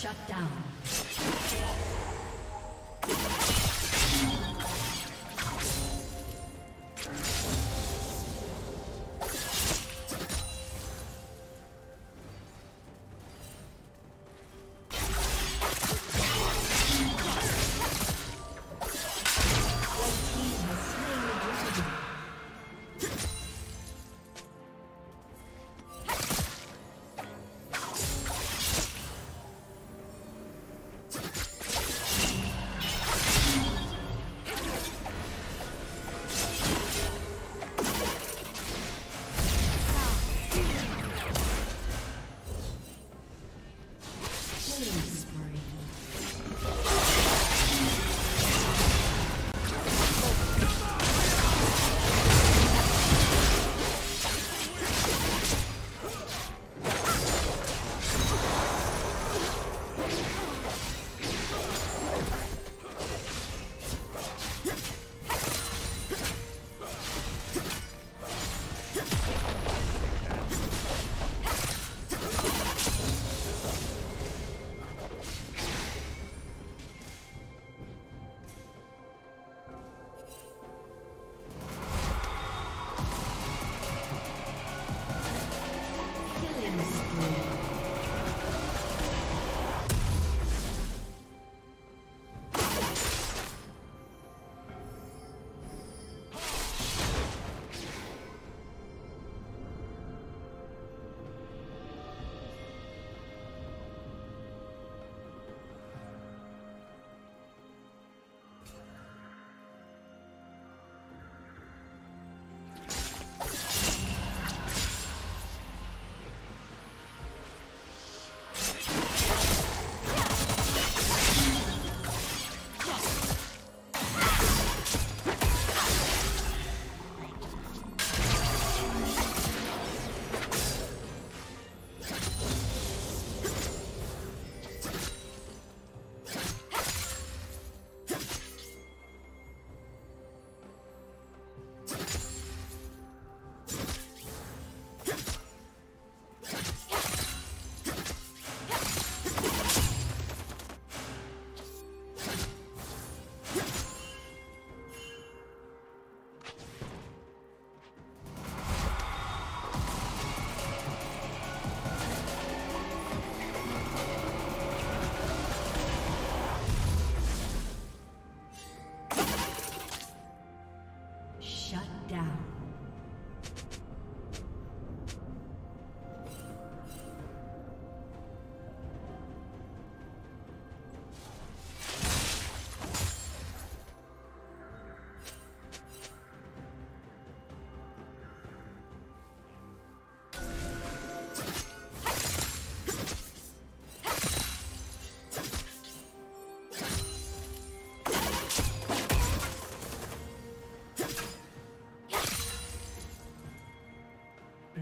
Shut down.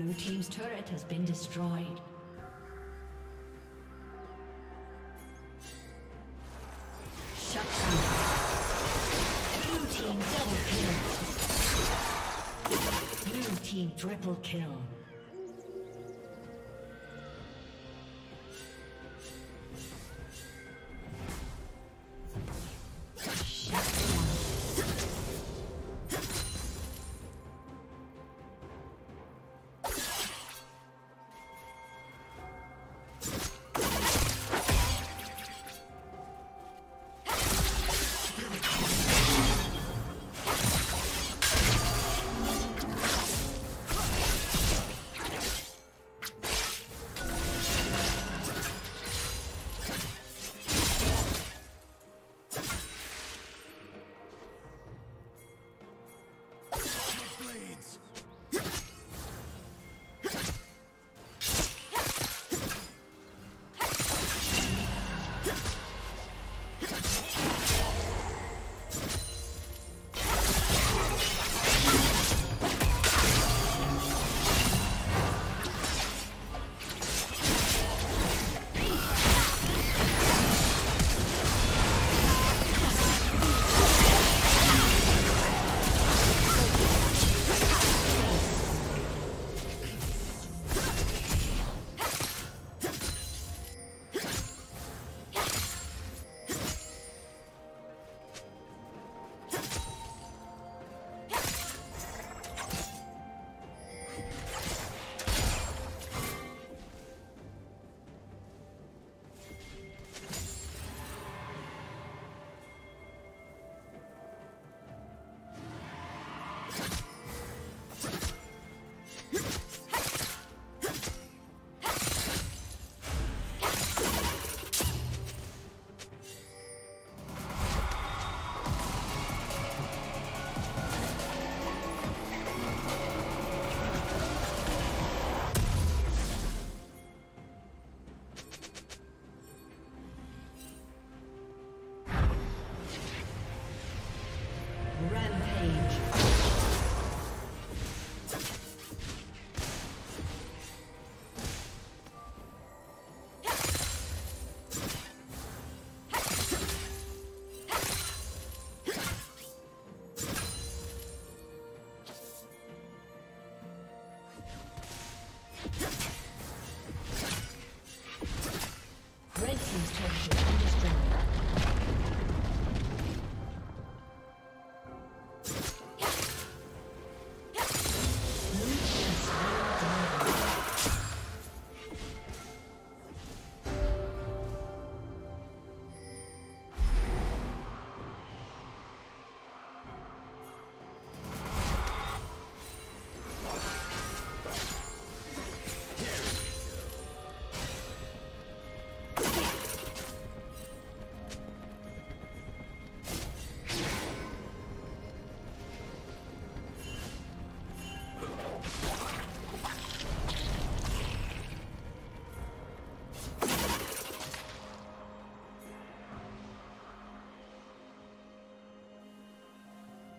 Blue team's turret has been destroyed. Shut down. Blue team double kill. Blue team triple kill.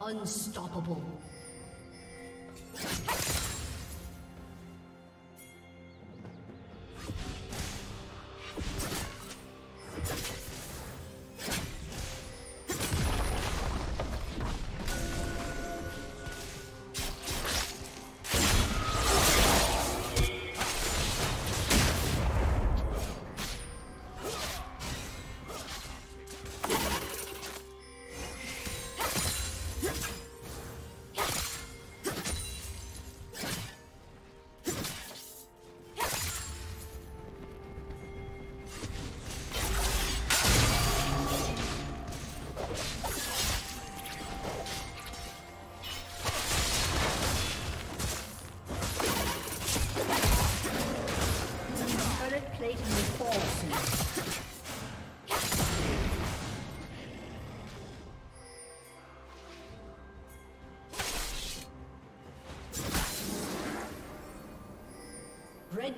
Unstoppable. Red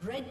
Red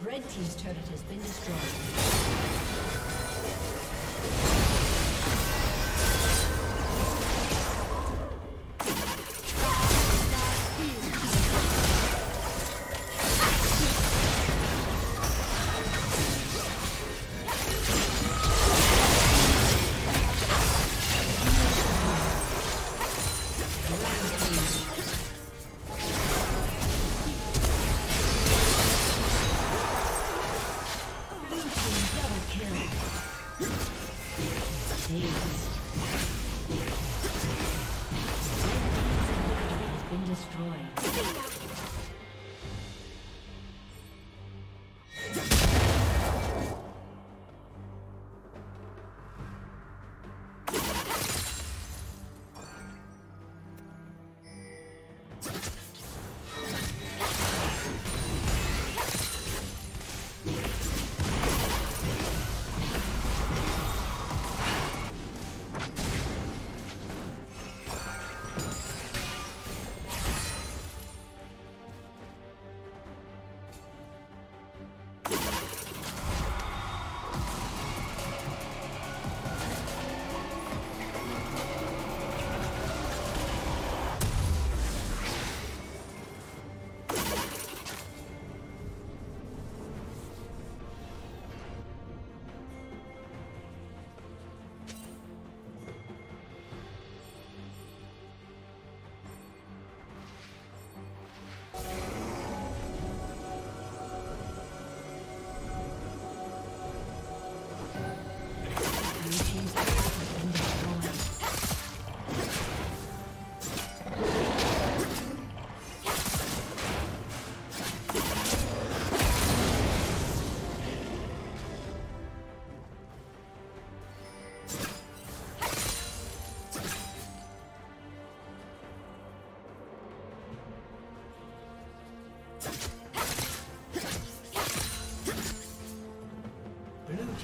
Red Team's turret has been destroyed.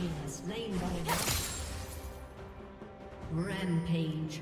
team has slain the enemy. Rampage.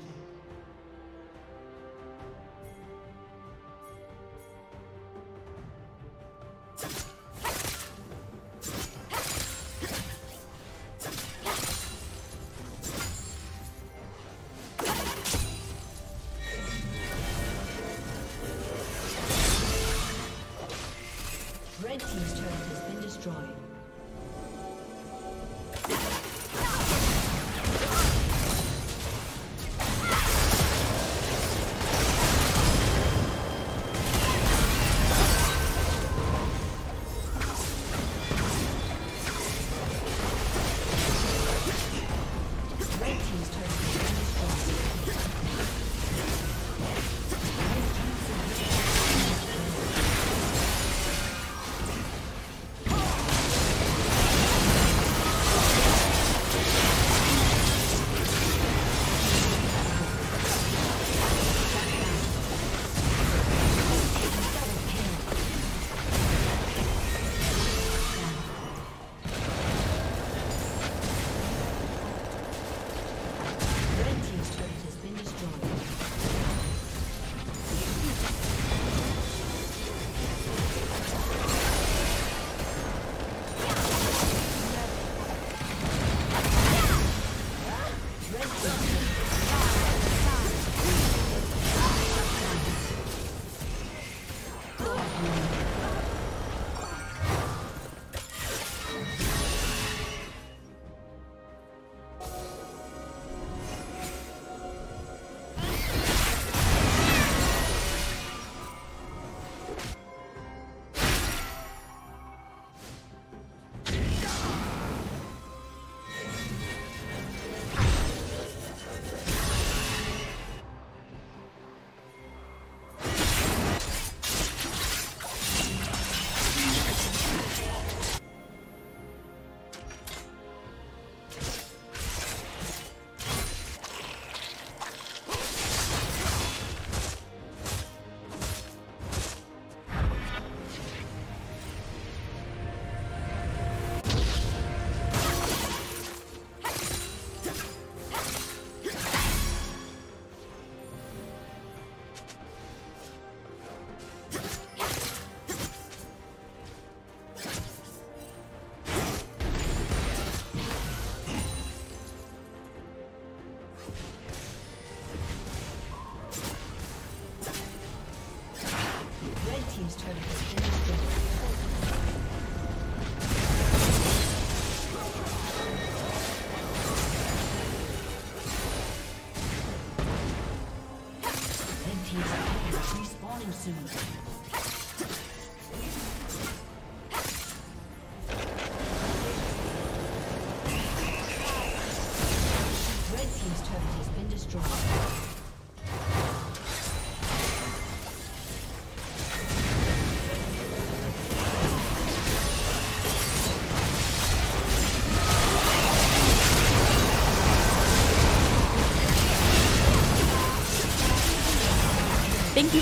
Thank you